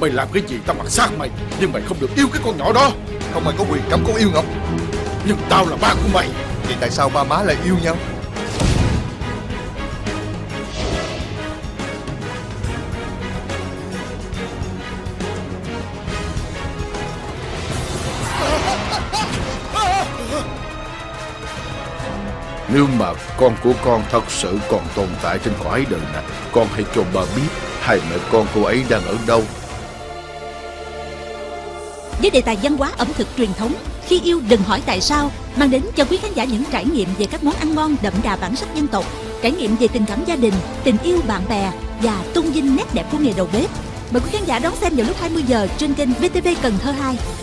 Mày làm cái gì tao mặc xác mày, nhưng mày không được yêu cái con nhỏ đó. Không ai có quyền cấm con yêu Ngọc. Nhưng tao là ba của mày. Vậy tại sao ba má lại yêu nhau? Nếu mà con của con thật sự còn tồn tại trên cõi đời này, con hãy cho bà biết hai mẹ con cô ấy đang ở đâu. Với đề tài văn hóa ẩm thực truyền thống, Khi Yêu Đừng Hỏi Tại Sao mang đến cho quý khán giả những trải nghiệm về các món ăn ngon đậm đà bản sắc dân tộc, trải nghiệm về tình cảm gia đình, tình yêu bạn bè và tôn vinh nét đẹp của nghề đầu bếp. Mời quý khán giả đón xem vào lúc 20 giờ trên kênh VTV Cần Thơ 2.